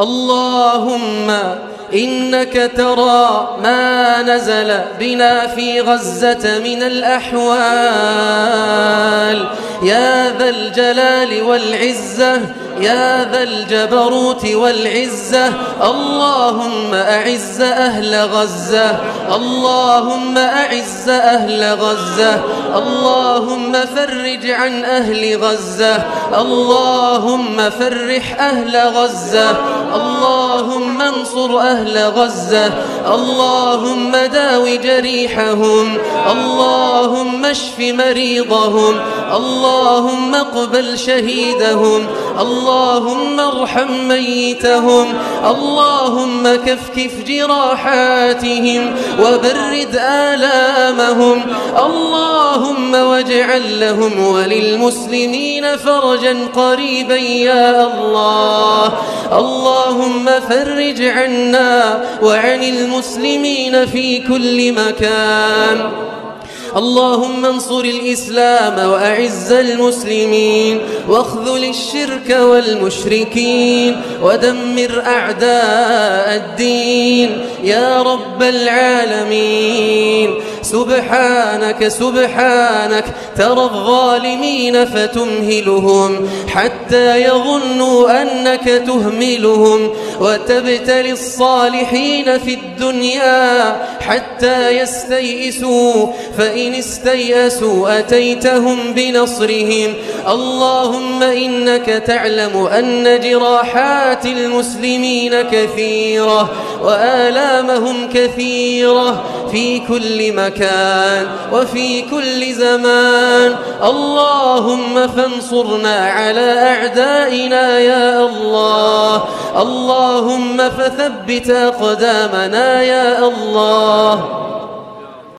اللهم إنك ترى ما نزل بنا في غزة من الأحوال يا ذا الجلال والعزة يا ذا الجبروت والعزة اللهم أعز أهل غزة اللهم أعز أهل غزة اللهم فرج عن أهل غزة اللهم فرح أهل غزة اللهم انصر أهل غزة اللهم داو جريحهم اللهم اشف مريضهم اللهم اقبل شهيدهم اللهم ارحم ميتهم اللهم كفكف جراحاتهم وبرد آلامهم اللهم واجعل لهم وللمسلمين فرجا قريبا يا الله اللهم فرج عنا وعن المسلمين في كل مكان اللهم انصر الإسلام وأعز المسلمين واخذل الشرك والمشركين ودمر أعداء الدين يا رب العالمين سبحانك سبحانك ترى الظالمين فتمهلهم حتى يظنوا أنك تهملهم وتبتلي الصالحين في الدنيا حتى يستيئسوا فإن استيئسوا أتيتهم بنصرهم اللهم إنك تعلم أن جراحات المسلمين كثيرة وآلامهم كثيرة في كل مكان وفي كل زمان اللهم فانصرنا على أعدائنا يا الله اللهم فثبت أقدامنا يا الله